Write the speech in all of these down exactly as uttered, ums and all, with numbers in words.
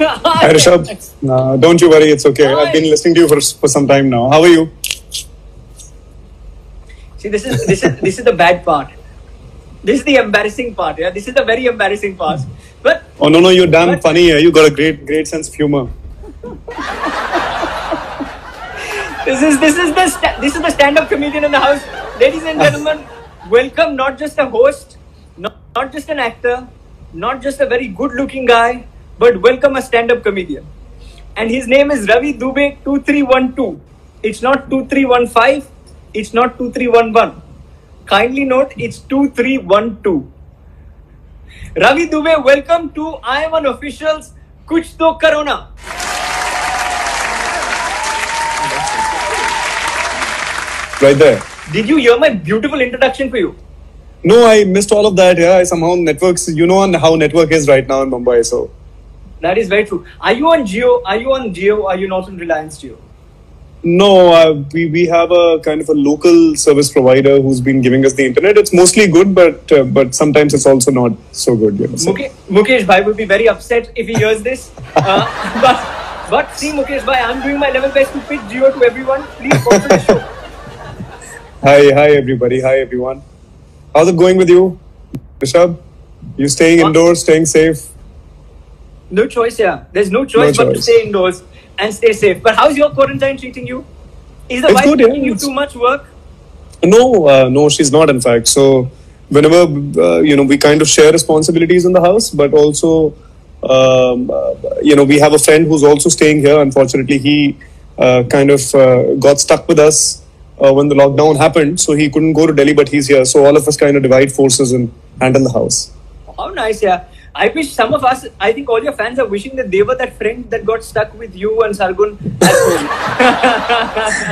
Hi Rishabh, uh, don't you worry, it's okay. Hi. I've been listening to you for for some time now. How are you? See, this is this is this is the bad part. This is the embarrassing part. Yeah, this is the very embarrassing part. But oh no no, you're damn but, funny. Yeah, you got a great great sense of humor. This is this is the this is the stand-up comedian in the house, ladies and gentlemen. Welcome, not just a host, not not just an actor, not just a very good-looking guy, but welcome a stand-up comedian, and his name is Ravi Dubey two three one two. It's not two three one five. It's not two three one one. Kindly note, it's two three one two. Ravi Dubey, welcome to I I M U N Official's Kuch Toh Karona. Right there. Did you hear my beautiful introduction for you? No, I missed all of that. Yeah, I somehow networks. You know how network is right now in Mumbai, so. That is very true. Are you on Jio? Are you on Jio? Are you not on Reliance Jio? No, uh, we we have a kind of a local service provider who's been giving us the internet. It's mostly good, but uh, but sometimes it's also not so good. You know, so. Mukesh, Mukesh bhai would be very upset if he hears this. Uh, but but see, Mukesh bhai, I'm doing my level best to pitch Jio to everyone. Please come to the show. Hi, hi everybody. Hi everyone. How's it going with you, Rishabh? You staying huh? indoors, staying safe? No choice, yeah. There's no choice no but choice. to stay indoors and stay safe. But how's your quarantine treating you? Is the it's wife good, giving yeah. you it's... too much work? No, uh, no, she's not. In fact, so whenever uh, you know, we kind of share responsibilities in the house, but also um, uh, you know, we have a friend who's also staying here. Unfortunately, he uh, kind of uh, got stuck with us. Uh, when the lockdown happened, so he couldn't go to Delhi, but he's here. So all of us kind of divide forces and handle the house. How nice, yeah. I wish some of us, I think all your fans are wishing that they were that friend that got stuck with you and Sargun at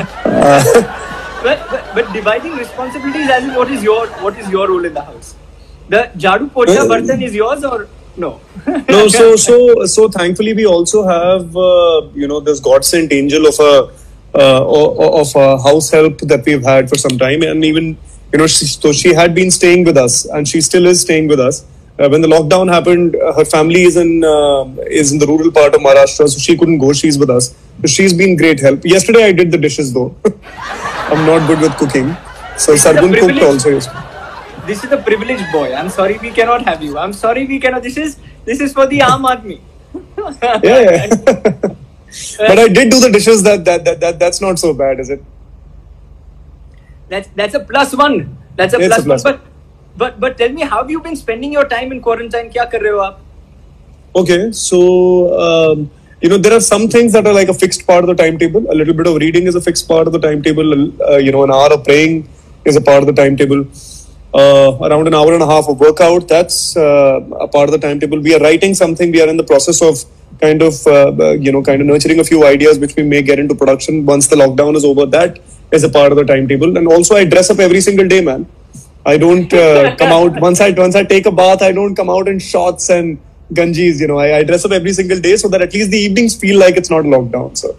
home. uh, but, but, but dividing responsibilities, as in what is your, what is your role in the house? The jhadu pocha bartan is yours or no? No, so, so, so thankfully we also have, uh, you know, this God sent angel of a, Uh, of uh, house help that we've had for some time, and even you know, she, so she had been staying with us, and she still is staying with us. Uh, when the lockdown happened, uh, her family is in uh, is in the rural part of Maharashtra, so she couldn't go. She's with us, so she's been great help. Yesterday, I did the dishes though. I'm not good with cooking, so Sargun cooked also. Yesterday. This is a privileged boy. I'm sorry we cannot have you. I'm sorry we cannot. This is this is for the aam aadmi. Yeah. Yeah. But I did do the dishes. That, that that that that's not so bad, is it? That's that's a plus one. That's a, plus, a plus one. one. But but but tell me, how have you been spending your time in quarantine? Kya kar rahe ho aap? Okay, so um, you know, there are some things that are like a fixed part of the timetable. A little bit of reading is a fixed part of the timetable. Uh, you know, an hour of praying is a part of the timetable. Uh, around an hour and a half of workout, that's uh, a part of the timetable. We are writing something. We are in the process of kind of, uh, you know, kind of nurturing a few ideas which we may get into production once the lockdown is over. That is a part of the timetable. And also I dress up every single day, man. I don't uh, come out, once I once I take a bath, I don't come out in shorts and ganjis, you know. I, I dress up every single day so that at least the evenings feel like it's not lockdown, so.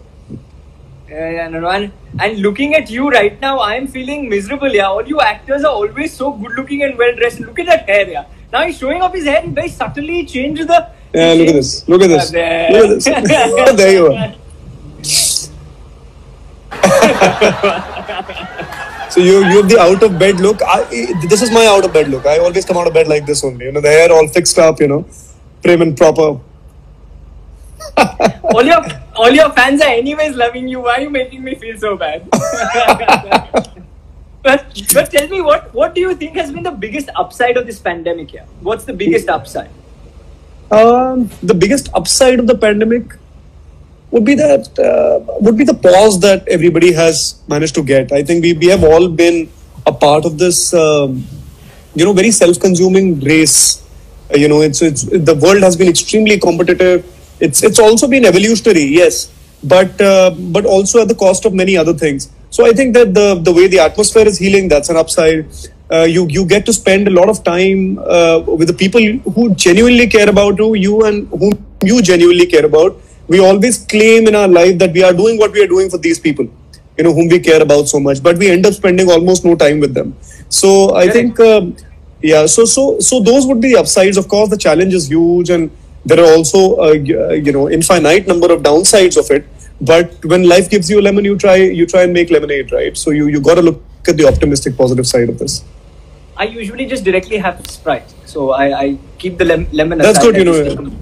Yeah, yeah, no, no. And, and looking at you right now, I am feeling miserable, yeah. All you actors are always so good looking and well dressed. Look at that hair, yeah. Now he's showing off his hair and very subtly changes the... Yeah, look at this. Look at this. There. Look at this. Oh, there you are. So you you have the out of bed look. I, this is my out of bed look. I always come out of bed like this only. You know, the hair all fixed up, you know, prim and proper. all your all your fans are anyways loving you. Why are you making me feel so bad? but but tell me, what what do you think has been the biggest upside of this pandemic here? What's the biggest upside? Um, the biggest upside of the pandemic would be that uh, would be the pause that everybody has managed to get. I think we we have all been a part of this, um, you know, very self-consuming race. Uh, you know, it's it's the world has been extremely competitive. It's it's also been evolutionary, yes, but uh, but also at the cost of many other things. So I think that the the way the atmosphere is healing, that's an upside. Uh, you you get to spend a lot of time uh, with the people who genuinely care about you, you and whom you genuinely care about. We always claim in our life that we are doing what we are doing for these people, you know, whom we care about so much, but we end up spending almost no time with them. So I Correct. think, uh, yeah. So so so those would be the upsides. Of course, the challenge is huge, and There are also, uh, you know, infinite number of downsides of it. But when life gives you a lemon, you try, you try and make lemonade, right? So you, you got to look at the optimistic, positive side of this. I usually just directly have Sprite. So I, I keep the lem lemon aside. That's good, you know.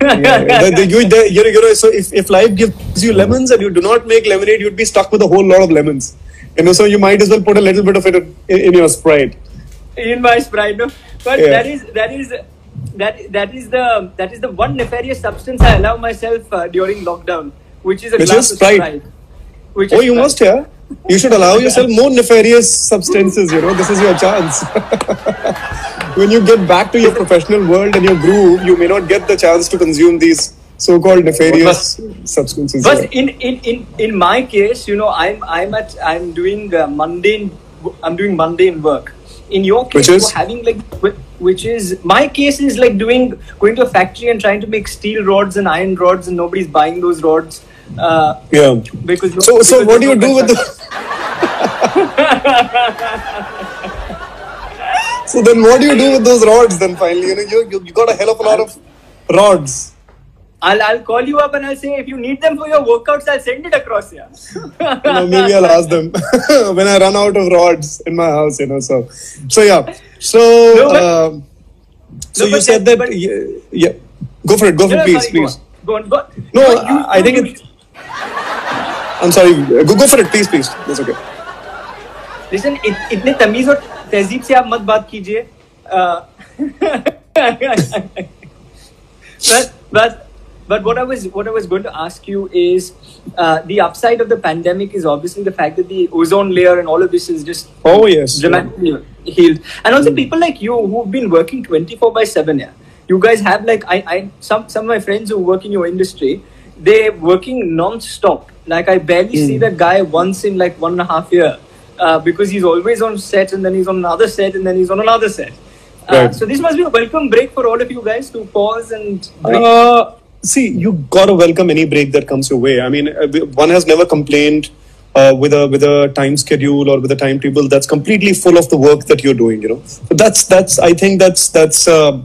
Yeah, yeah. the, the, you, the, you know, you know, so if, if life gives you lemons and you do not make lemonade, you'd be stuck with a whole lot of lemons. You know, so you might as well put a little bit of it in, in your Sprite. In my Sprite, no. But yeah. that is, that is... That that is the that is the one nefarious substance I allow myself uh, during lockdown, which is a which glass is Sprite. Sprite. Which oh, is you Sprite. must, yeah. You should allow yourself more nefarious substances. You know, this is your chance. When you get back to your professional world and your groove, you may not get the chance to consume these so-called nefarious but, substances. But yeah. in, in in in my case, you know, I'm I'm at I'm doing uh, mundane I'm doing mundane work. In your case, which is? having like. Which is, my case is like doing, going to a factory and trying to make steel rods and iron rods, and nobody's buying those rods. Uh, yeah. Because no, so, because so what do you do with the... So then what do you do with those rods then finally? You know, you, you, you got a hell of a lot of rods. I'll, I'll call you up and I'll say, if you need them for your workouts, I'll send it across here. Yeah. You know, maybe I'll ask them when I run out of rods in my house, you know, so, so yeah. So, no, but, uh, so no, you said that, that yeah, yeah, go for it, go for no, it, please, sorry, please. Go on, go on. Go on. No, no you, I, I think it, I'm sorry, go, go for it, please, please, that's okay. Listen, itne tamiz aur tehzeeb se aap mat baat kijiye. But, but, But what I was what I was going to ask you is uh, the upside of the pandemic is obviously the fact that the ozone layer and all of this is just oh yes dramatically yeah. healed, and also mm. people like you who've been working twenty-four by seven. Yeah, you guys have like I I some some of my friends who work in your industry, they're working non-stop. Like I barely mm. see that guy once in like one and a half year uh, because he's always on set and then he's on another set and then he's on another set. Uh, right. So this must be a welcome break for all of you guys to pause and. Break. Uh, See, you got to welcome any break that comes your way. I mean, one has never complained uh, with a with a time schedule or with a timetable that's completely full of the work that you're doing. You know, so that's that's. I think that's that's. Uh,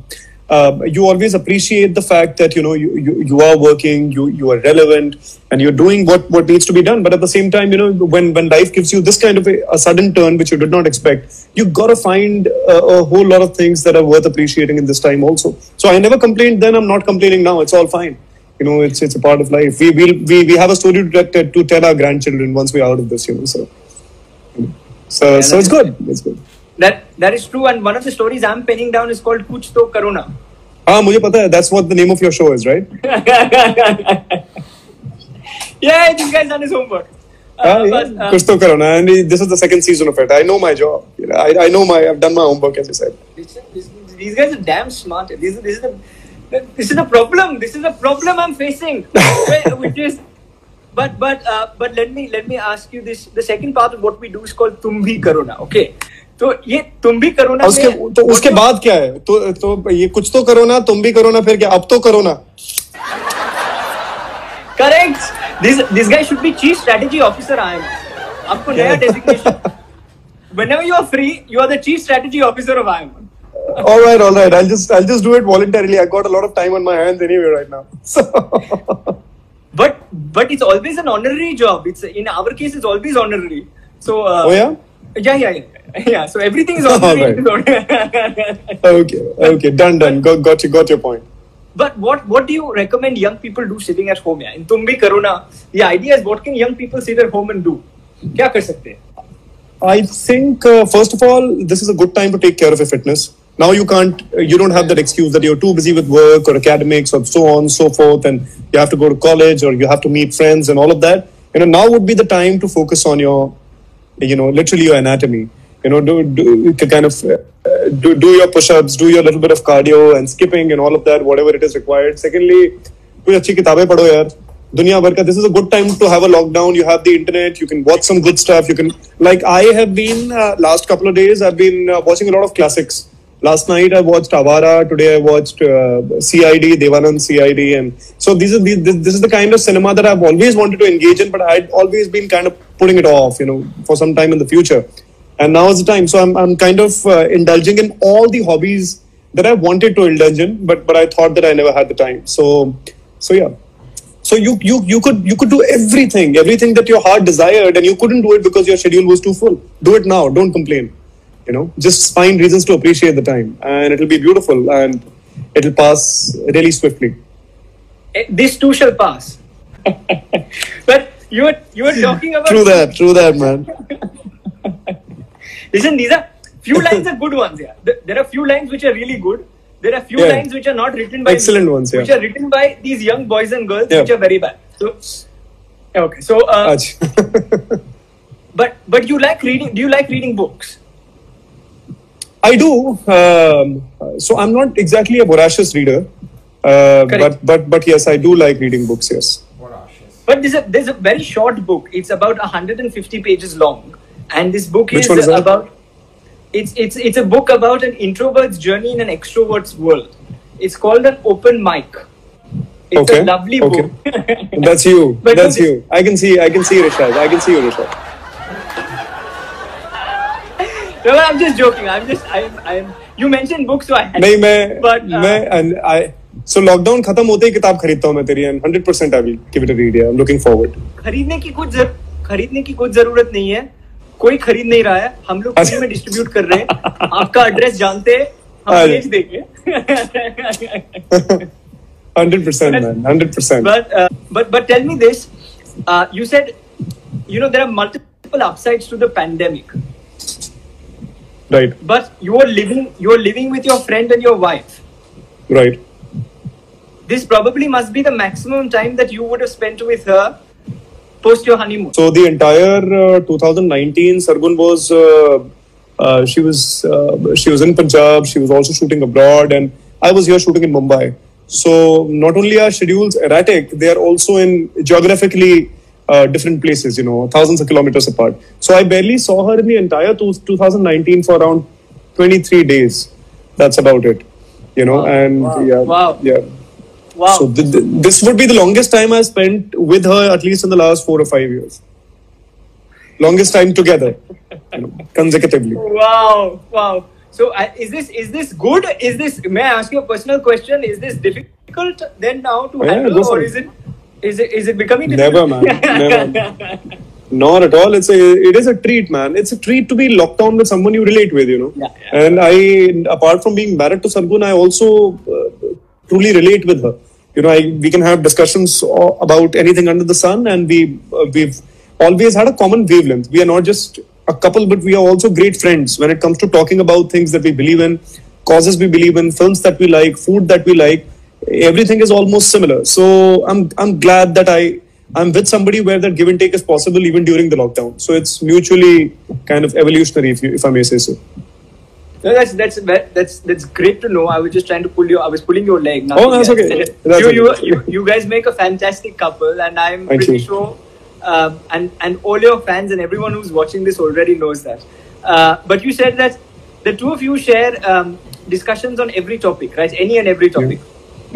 uh, you always appreciate the fact that you know you, you you are working, you you are relevant, and you're doing what what needs to be done. But at the same time, you know, when when life gives you this kind of a, a sudden turn which you did not expect, you got to find a, a whole lot of things that are worth appreciating in this time also. So I never complained then, I'm not complaining now. It's all fine. You know, it's it's a part of life. We we we, we have a story to, to tell our grandchildren once we're out of this. You know, so so yeah, so it's good. It's good. That that is true. And one of the stories I'm penning down is called Kuch Toh Karona. Ah, mujhe pata hai. That's what the name of your show is, right? Yeah, this guy's done his homework. Uh, ah, yeah. but, um, Kuch Toh Karona, and this is the second season of it. I know my job. You know, I, I know my. I've done my homework, as you said. These, these guys are damn smart. This is this is the this is the problem. This is the problem I'm facing, which is. But but uh, but let me let me ask you this. The second part of what we do is called Tum Bhi Karona. Okay. तो ये तुम भी corona उसके तो उसके बाद क्या है तो तो ये कुछ तो करोना तुम भी करोना फिर क्या अब तो करोना correct this this guy should be chief strategy officer I am आपको नया designation whenever you are free you are the chief strategy officer of I am All right, all right. I'll just I'll just do it voluntarily. I got a lot of time on my hands anyway right now. So but but it's always an honorary job. It's in our case it's always honorary. So uh, oh yeah. Yeah, yeah, yeah, yeah. So everything is on the right. Okay, okay, done, done. Got, got you, got your point. But what, what do you recommend young people do sitting at home? Yeah, in Tum Bhi Karona, the idea is what can young people sit at home and do? Kya kar sakte hai? I think uh, first of all, this is a good time to take care of your fitness. Now you can't, you don't have that excuse that you're too busy with work or academics or so on, so forth, and you have to go to college or you have to meet friends and all of that. You know, now would be the time to focus on your. You know, literally your anatomy. You know, do, do kind of uh, do do your push-ups, do your little bit of cardio and skipping and all of that, whatever it is required. Secondly, kuch achhi kitabein padho yaar. Duniya bhar ka. This is a good time to have a lockdown. You have the internet. You can watch some good stuff. You can like I have been uh, last couple of days. I've been uh, watching a lot of classics. Last night I watched Avara. Today I watched uh, C I D, Devanand C I D, and so these are these, this is the kind of cinema that I've always wanted to engage in, but I'd always been kind of putting it off, you know, for some time in the future, and now is the time. So I'm I'm kind of uh, indulging in all the hobbies that I wanted to indulge in, but but I thought that I never had the time. So so yeah. So you you you could you could do everything, everything that your heart desired, and you couldn't do it because your schedule was too full. Do it now. Don't complain. You know, just find reasons to appreciate the time, and it'll be beautiful, and it'll pass really swiftly. This too shall pass. But you were you were talking about true that, true that, man. Listen, these are few lines are good ones. Yeah, there are few lines which are really good. There are few yeah. lines which are not written by excellent me, ones, yeah. which are written by these young boys and girls, yeah. which are very bad. So, okay, so. Uh, but but you like reading? Do you like reading books? I do. Um, so I'm not exactly a voracious reader, uh, but but but yes, I do like reading books. Yes. Voracious. But there's a there's a very short book. It's about one hundred fifty pages long, and this book which is, one is that? about. It's it's it's a book about an introvert's journey in an extrovert's world. It's called An Open Mic. It's okay. a lovely okay. book. That's you. But That's you. I can see. I can see Rishabh. I can see you, Rishabh. No, I'm just joking. I'm just. I'm. I'm. You mentioned books, so I. नहीं मैं. But. मैं uh, and I. So lockdown खत्म होते ही किताब खरीदता हूँ मैं तेरी and hundred percent I will give it a read. I'm looking forward. खरीदने की कुछ जर खरीदने की कुछ जरूरत नहीं है. कोई खरीद नहीं रहा है, हम लोग फ्री में डिस्ट्रीब्यूट कर रहे हैं. आपका एड्रेस जानते हैं, हम भेज देंगे. one hundred percent, one hundred percent. But uh, but but tell me this. Uh, you said, you know, there are multiple upsides to the pandemic. Right. But you were living, you were living with your friend and your wife. Right. This probably must be the maximum time that you would have spent with her. Post your honeymoon. So the entire uh, twenty nineteen, Sargun was uh, uh, she was uh, she was in Punjab. She was also shooting abroad, and I was here shooting in Mumbai. So not only are schedules erratic, they are also in geographically uh, different places. You know, thousands of kilometers apart. So I barely saw her in the entire twenty nineteen for around twenty-three days. That's about it. You know, wow. and wow. yeah, wow. yeah. Wow. So th th this would be the longest time I spent with her, at least in the last four or five years. Longest time together, you know, consecutively. Wow, wow. So uh, is this is this good? Is this? May I ask you a personal question? Is this difficult then now to yeah, handle, or is it is it is it becoming difficult? Never, man. Never. Not at all. It's a it is a treat, man. It's a treat to be locked down with someone you relate with, you know. Yeah, yeah. And I, apart from being married to Sargun, I also uh, truly relate with her. You know, I, we can have discussions about anything under the sun, and we uh, we've always had a common wavelength. We are not just a couple, but we are also great friends when it comes to talking about things that we believe in, causes we believe in, films that we like, food that we like. Everything is almost similar. So I'm I'm glad that I I'm with somebody where that give and take is possible even during the lockdown. So it's mutually kind of evolutionary, if you, if I may say so. No, that's that's that's that's great to know. I was just trying to pull you. I was pulling your leg. Now oh, that's okay. That's you, okay. You, you guys make a fantastic couple, and I'm Thank pretty you. sure, uh, and and all your fans and everyone who's watching this already knows that. Uh, but you said that the two of you share um, discussions on every topic, right? Any and every topic.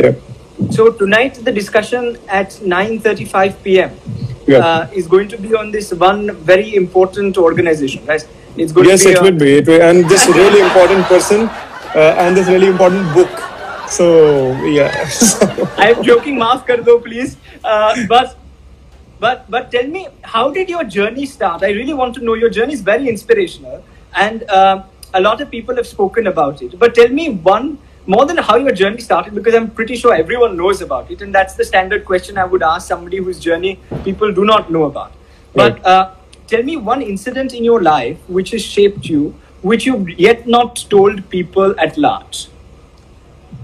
Yeah. yeah. So tonight the discussion at nine thirty-five p m Yeah. Uh, is going to be on this one very important organization, right? It's going yes, to be it would be. It will, and this really important person, uh, and this really important book. So yeah. I'm joking. Maaf kar do, please. Uh, but but but tell me, how did your journey start? I really want to know. Your journey is very inspirational, and uh, a lot of people have spoken about it. But tell me one more than how your journey started, because I'm pretty sure everyone knows about it, and that's the standard question I would ask somebody whose journey people do not know about. But. Right. Uh, Tell me one incident in your life which has shaped you, which you've yet not told people at large.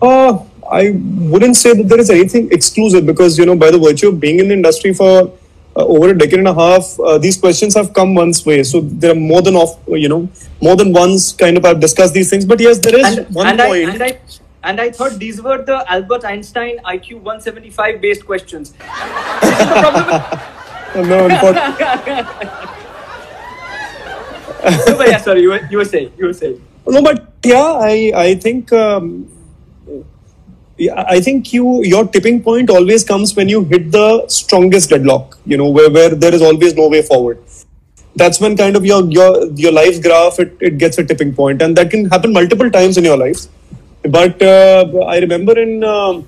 Uh, I wouldn't say that there is anything exclusive, because, you know, by the virtue of being in the industry for uh, over a decade and a half, uh, these questions have come one's way. So there are more than of you know more than once kind of I've discussed these things. But yes, there is and, one and point. I, and, I, and I thought these were the Albert Einstein I Q one seventy-five based questions. This is the problem. No, unfortunately. No, but yeah, sorry, you were, you were saying, you were saying. No, but yeah, I, I think, um, yeah, I think you, your tipping point always comes when you hit the strongest deadlock. You know, where where there is always no way forward. That's when kind of your your your life's graph it it gets a tipping point, and that can happen multiple times in your life. But uh, I remember in uh,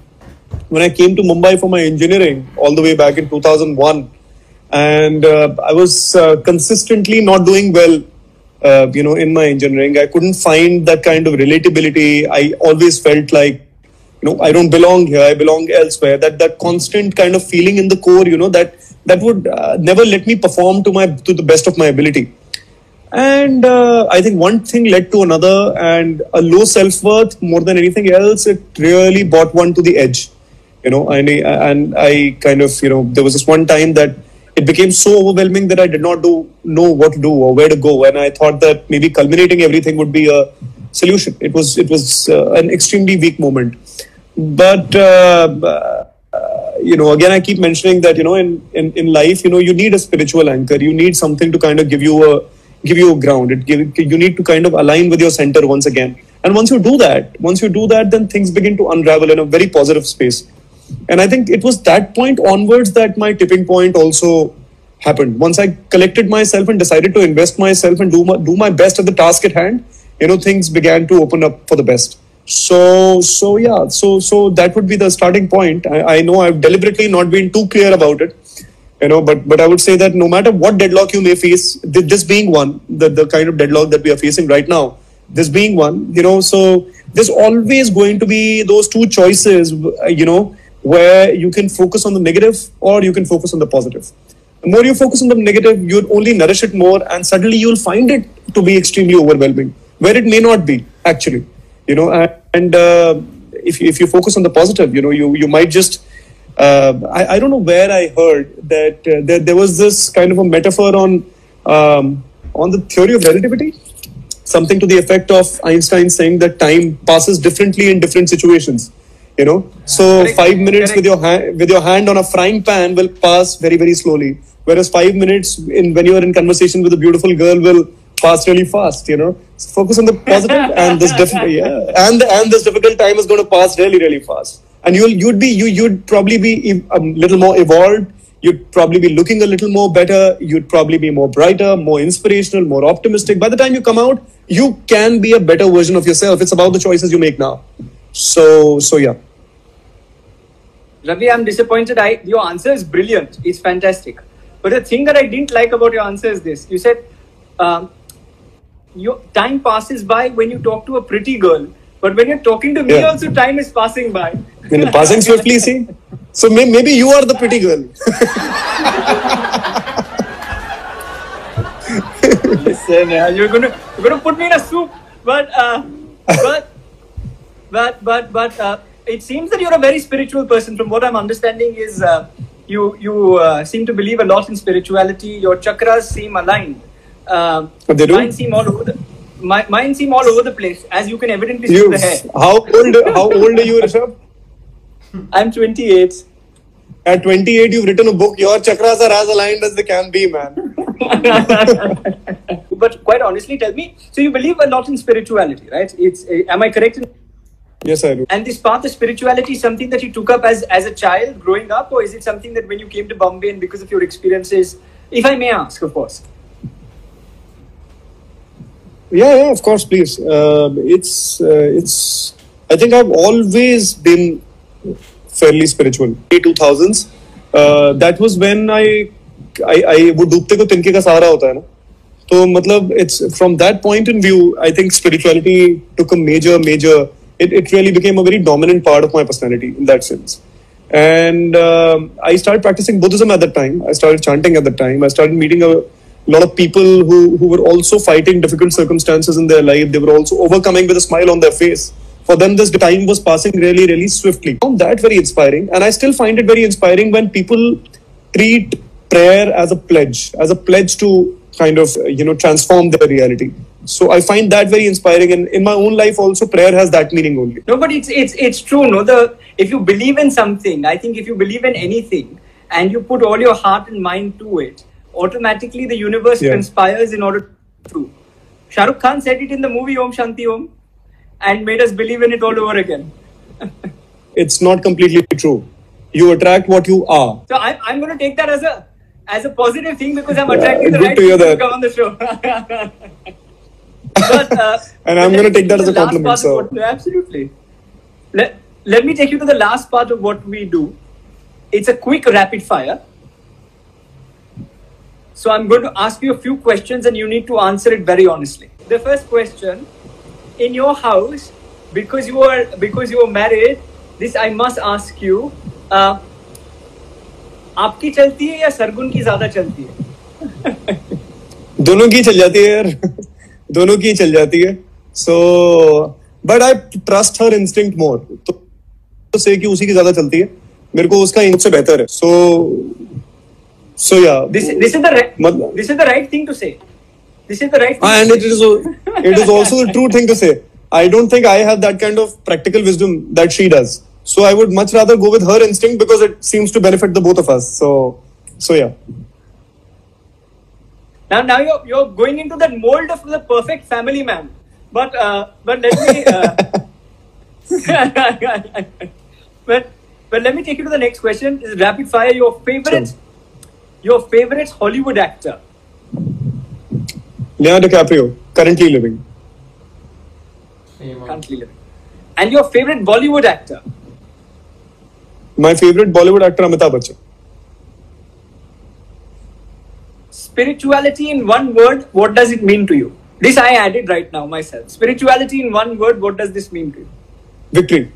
when I came to Mumbai for my engineering all the way back in two thousand one, and uh, I was uh, consistently not doing well. Uh, you know, in my engineering, I couldn't find that kind of relatability. I always felt like, you know, I don't belong here. I belong elsewhere. That that constant kind of feeling in the core, you know, that that would uh, never let me perform to my to the best of my ability. And uh, I think one thing led to another, and a low self-worth more than anything else. It really brought one to the edge, you know. And and I kind of, you know, there was this one time that it became so overwhelming that I did not do know what to do or where to go, and I thought that maybe culminating everything would be a solution. It was it was uh, an extremely weak moment. But uh, uh, you know, again, I keep mentioning that, you know, in, in in life, you know, you need a spiritual anchor. You need something to kind of give you a give you a ground. It give, you need to kind of align with your center once again. And once you do that, once you do that, then things begin to unravel in a very positive space. And I think it was that point onwards that my tipping point also happened. Once I collected myself and decided to invest myself and do my, do my best at the task at hand, you know, things began to open up for the best. So, so yeah, so so that would be the starting point. I, I know I've deliberately not been too clear about it, you know, but but I would say that no matter what deadlock you may face, this being one, the, the kind of deadlock that we are facing right now, this being one, you know, so there's always going to be those two choices, you know, where you can focus on the negative or you can focus on the positive. The more you focus on the negative, you'll only nourish it more, and suddenly you'll find it to be extremely overwhelming, where it may not be actually. You know, and, and uh, if if you focus on the positive, you know, you you might just. Uh, I I don't know where I heard that uh, there there was this kind of a metaphor on um, on the theory of relativity, something to the effect of Einstein saying that time passes differently in different situations. You know, so correct, five minutes correct. with your hand with your hand on a frying pan will pass very very slowly, whereas five minutes in when you are in conversation with a beautiful girl will pass really fast. You know, so focus on the positive, and this definitely yeah, and and this difficult time is going to pass really really fast. And you'll you'd be you you'd probably be a little more evolved. You'd probably be looking a little more better. You'd probably be more brighter, more inspirational, more optimistic. By the time you come out, you can be a better version of yourself. It's about the choices you make now. So, so yeah. Ravi, I'm disappointed. I your answer is brilliant. It's fantastic. But the thing that I didn't like about your answer is this. You said um, your time passes by when you talk to a pretty girl, but when you're talking to me, yeah. also time is passing by. You know, passing swiftly, see. So may, maybe you are the pretty girl. Listen, you're gonna you're gonna put me in a soup, but uh, but. But but but uh, it seems that you're a very spiritual person. From what I'm understanding, is uh, you you uh, seem to believe a lot in spirituality. Your chakras seem aligned. Uh, they do. Mine seem all over the my, mine seem all over the place, as you can evidently see the hair. How old How old are you, Rishabh? I'm twenty-eight. At twenty-eight, you've written a book. Your chakras are as aligned as they can be, man. But quite honestly, tell me. So you believe a lot in spirituality, right? It's uh, am I correct in? Yes, I do. And this path of spirituality is something that you took up as as a child growing up, or is it something that when you came to Bombay and because of your experiences, if I may ask, of course? Yeah, yeah, of course, please. Uh, it's uh, it's. I think I've always been fairly spiritual. two thousands. Uh, that was when I I I वो डूबते को तिनके का सहारा होता है ना. तो मतलब it's from that point in view, I think spirituality took a major major. It, it really became a very dominant part of my personality in that sense. And uh, I started practicing Buddhism at that time. I started chanting at that time. I started meeting a lot of people who, who were also fighting difficult circumstances in their life. They were also overcoming with a smile on their face. For them, this time was passing really, really swiftly. I found that very inspiring. And I still find it very inspiring when people treat prayer as a pledge, as a pledge to kind of, you know, transform their reality. So I find that very inspiring, and in my own life also prayer has that meaning only. No, but it's it's it's true. No, the if you believe in something, I think if you believe in anything and you put all your heart and mind to it, automatically the universe yeah. conspires in order to. Shah Rukh Khan said it in the movie Om Shanti Om, and made us believe in it all over again. It's not completely true. You attract what you are. So I'm I'm going to take that as a as a positive thing because I'm attracting yeah, the right people to come on the show. But, uh, and I'm going to take that as a compliment. So. Absolutely. let, let me take you to the last part of what we do. It's a quick rapid fire. So I'm going to ask you a few questions and you need to answer it very honestly. The first question, in your house, because you were because you were married, this I must ask you, uh, आपकी चलती है या सरगुन की ज्यादा चलती है? दोनों की चल जाती है यार, दोनों की चल जाती है. So, but I trust her instinct more. तो से कि उसी की ज्यादा चलती है, मेरे को उसका इनसे बेहतर है. So, so yeah. This this is the right, this is the right thing to say. This is the right. Ah, and it is it is also the true thing to say. I don't think I have that kind of practical wisdom that she does. So I would much rather go with her instinct because it seems to benefit the both of us. So, so yeah. Now, now you're you're going into that mold of the perfect family man. But uh, but let me uh, but but let me take you to the next question. Is rapid fire your favorite? Sure. Your favorite Hollywood actor? Leonardo DiCaprio, currently living. Currently living. And your favorite Bollywood actor? My favorite Bollywood actor, Amitabh Bachchan. Spirituality in one word, what does it mean to you? This I added right now myself. Spirituality in one word, what does this mean to you? Victory.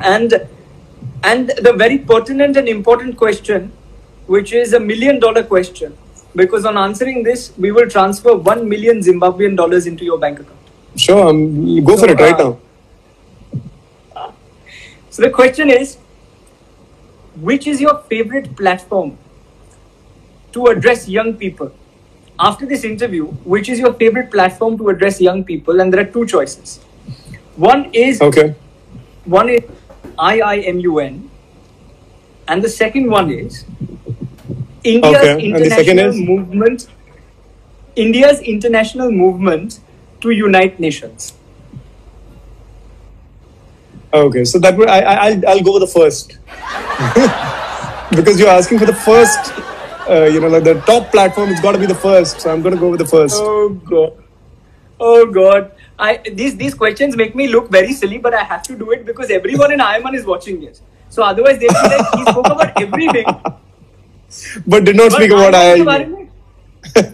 And and the very pertinent and important question, which is a million dollar question. Because on answering this, we will transfer one million Zimbabwean dollars into your bank account. Sure, um, go so, for it right uh, now. So the question is, which is your favorite platform to address young people? After this interview, which is your favorite platform to address young people? And there are two choices. One is okay. One is I I M U N, and the second one is India's okay. international movement. India's international movement to unite nations. Okay, so that would, I, I, I'll I'll go with the first because you're asking for the first. Uh, you know, like the top platform, it's got to be the first. So I'm going to go with the first. Oh God! Oh God! I these these questions make me look very silly, but I have to do it because everyone in I I M U N is watching this. So otherwise, they feel like he spoke about everything. But did not but speak about I I M U N.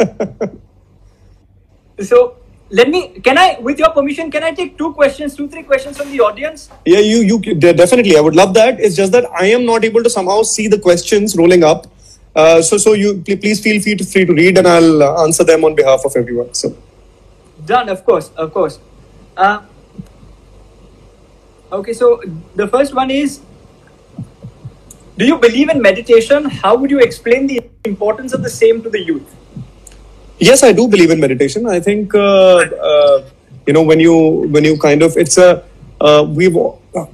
So let me, can I, with your permission, can I take two questions, two, three questions from the audience? Yeah, you, you definitely. I would love that. It's just that I am not able to somehow see the questions rolling up. Uh, so, so you please feel free to free to read, and I'll answer them on behalf of everyone. So done, of course, of course. Uh, okay, so the first one is, do you believe in meditation? How would you explain the importance of the same to the youth? Yes, I do believe in meditation. I think, uh, uh, you know, when you when you kind of, it's a, uh, we've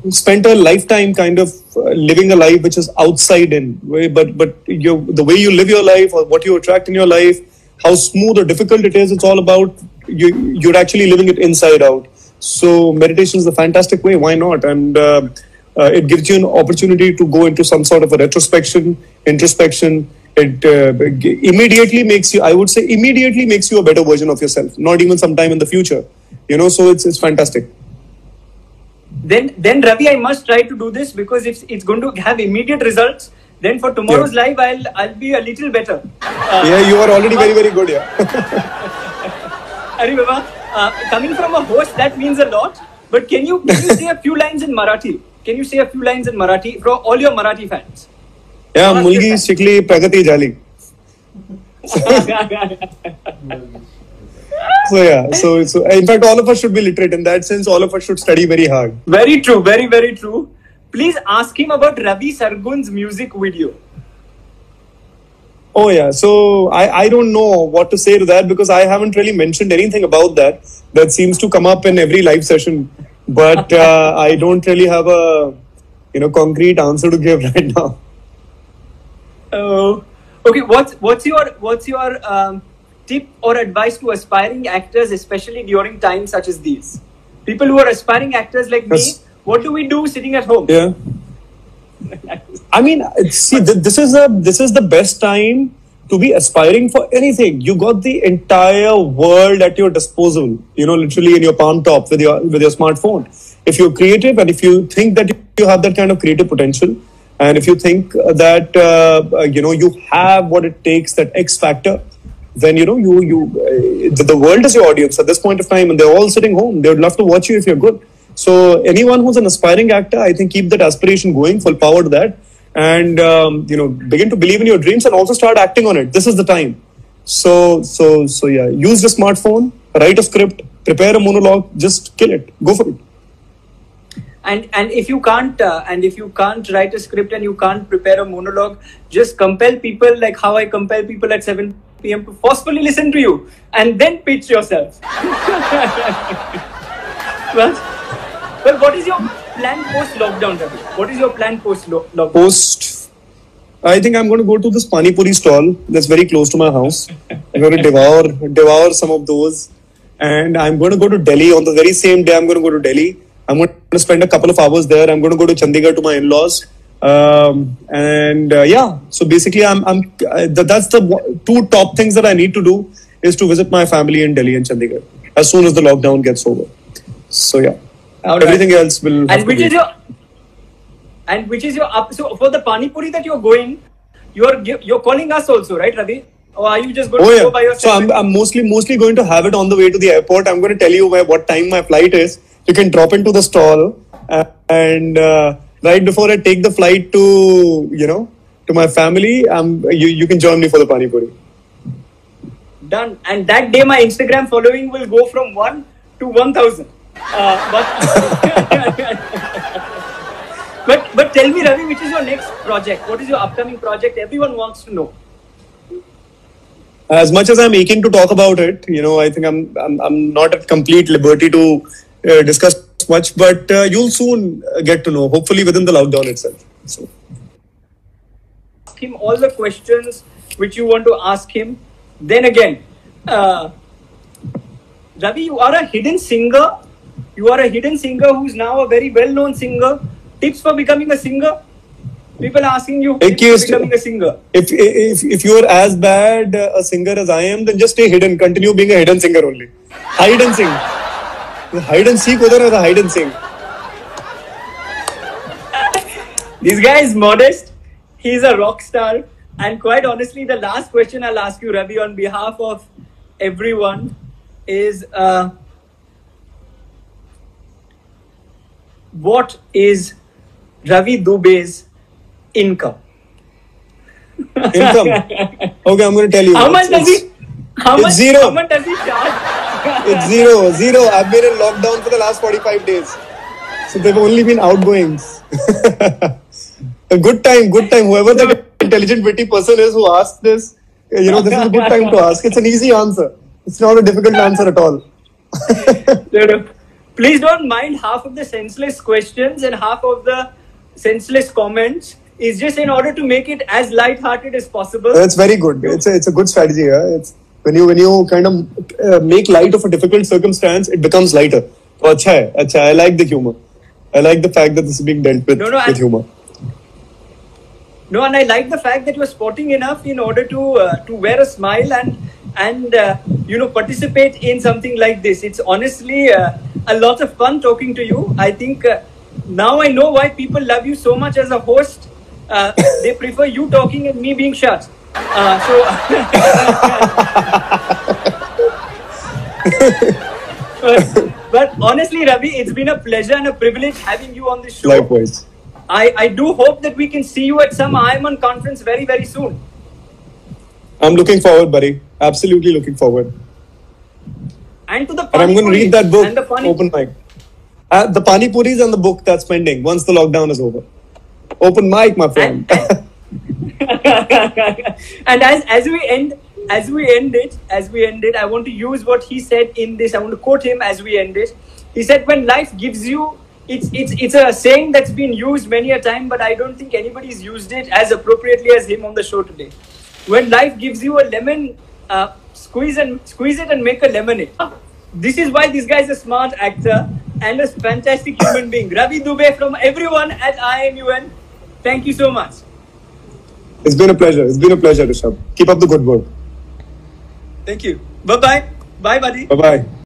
spent a lifetime kind of living a life which is outside in, but but you, the way you live your life or what you attract in your life, how smooth or difficult it is, it's all about, you, you're actually living it inside out. So meditation is a fantastic way. Why not? And uh, Uh, it gives you an opportunity to go into some sort of a retrospection, introspection. It uh, immediately makes you, I would say, immediately makes you a better version of yourself. Not even sometime in the future, you know. So it's it's fantastic. Then then Ravi, I must try to do this because it's it's going to have immediate results. Then for tomorrow's yeah. live, I'll I'll be a little better. Uh, yeah, you are already very very good. Yeah. Arey Baba, uh, coming from a host, that means a lot. But can you can you say a few lines in Marathi? Can you say a few lines in Marathi for all your Marathi fans? Yeah, mulgi shikli pragati jali. So yeah, so so in fact, all of us should be literate in that sense. All of us should study very hard. Very true, very very true. Please ask him about Ravi Sargun's music video. Oh yeah, so I I don't know what to say to that because I haven't really mentioned anything about that. That seems to come up in every live session. But uh, I don't really have a, you know, concrete answer to give right now. Oh, okay. What's what's your what's your um, tip or advice to aspiring actors, especially during times such as these? People who are aspiring actors like yes. me, what do we do sitting at home? Yeah. I mean, see, th this is a this is the best time to be aspiring for anything. You got the entire world at your disposal, you know, literally in your palm top with your with your smartphone. If you're creative and if you think that you have that kind of creative potential, and if you think that uh, you know you have what it takes, that X factor, then you know you you uh, the world is your audience at this point of time, and they're all sitting home. They would love to watch you if you're good. So anyone who's an aspiring actor, I think keep that aspiration going, full power to that, and um, you know begin to believe in your dreams and also start acting on it. This is the time. So so so yeah, use your smartphone, write a script, prepare a monologue, just kill it, go for it. And and if you can't uh, and if you can't write a script and you can't prepare a monologue, just compel people, like how I compel people at seven p m to forcefully listen to you and then pitch yourself. well, well, what is your plan post lockdown, Ravi? What is your plan post lockdown? Post, I think I'm going to go to this pani puri stall that's very close to my house. I'm going to devour devour some of those, and I'm going to go to Delhi on the very same day. I'm going to go to Delhi. I'm going to spend a couple of hours there. I'm going to go to Chandigarh to my in-laws, um, and uh, yeah. So basically, I'm I'm uh, that's the two top things that I need to do, is to visit my family in Delhi and Chandigarh as soon as the lockdown gets over. So yeah, right. Everything else will. And which is your and which is your up? So for the pani puri that you're going, you're you're calling us also, right, Ravi? Or are you just going oh, to yeah. go by yourself? So I'm I'm mostly mostly going to have it on the way to the airport. I'm going to tell you where, what time my flight is. You can drop into the stall, uh, and uh, right before I take the flight to you know to my family, um, you you can join me for the pani puri. Done. And that day, my Instagram following will go from one to one thousand. Uh, but, but but tell me, Ravi, which is your next project? What is your upcoming project? Everyone wants to know. As much as I'm aching to talk about it, you know, I think I'm I'm I'm not at complete liberty to Uh, discuss much, but uh, you'll soon get to know, hopefully within the lockdown itself. So ask him all the questions which you want to ask him. Then again, uh, Ravi, you are a hidden singer. You are a hidden singer who's now a very well-known singer. Tips for becoming a singer. People are asking you tips for becoming a singer. If if if you are as bad a singer as I am, then just stay hidden. Continue being a hidden singer only. Hide and sing. Hide and seek उधर है तो hide and sing. This guy is modest. He is a rock star. And quite honestly, the last question I'll ask you, Ravi, on behalf of everyone, is uh, what is Ravi Dubey's income? Income. Okay, I'm going to tell you. How much does he? How much? Zero. How much does he charge? It's zero, zero. I've been in lockdown for the last forty-five days, so they've only been outgoings. A good time, good time. Whoever the intelligent, witty person is who asked this, you know, this is a good time to ask. It's an easy answer. It's not a difficult answer at all. Please don't mind half of the senseless questions and half of the senseless comments. It's just in order to make it as light-hearted as possible. That's very good. It's a, it's a good strategy. Yeah? It's when you when you kind of uh, make light of a difficult circumstance, it becomes lighter. So, अच्छा है, अच्छा. I like the humor. I like the fact that this is being dealt with no, no, with I, humor. No, and I like the fact that you are sporting enough in order to uh, to wear a smile and and uh, you know participate in something like this. It's honestly uh, a lot of fun talking to you. I think uh, now I know why people love you so much as a host. Uh, they prefer you talking and me being shut. Uh, so, but, but honestly, Ravi, it's been a pleasure and a privilege having you on this show. Likewise. I, I do hope that we can see you at some I I M U N conference very, very soon. I'm looking forward, buddy. Absolutely looking forward. And to the Pani and I'm going to read that book, and the pani open mic. Uh, the Pani Puris and the book that's pending once the lockdown is over. Open mic, my friend. And, and and as as we end as we end it as we end it I want to use what he said in this. I want to quote him as we end it. He said, when life gives you, it's it's it's a saying that's been used many a time, but I don't think anybody's used it as appropriately as him on the show today. When life gives you a lemon, uh, squeeze and squeeze it and make a lemonade. This is why this guy is a smart actor and a fantastic human being. Ravi Dubey, from everyone at I I M U N, thank you so much. It's been a pleasure. It's been a pleasure, Rishabh. Keep up the good work. Thank you. Bye-bye. Bye, buddy. Bye-bye.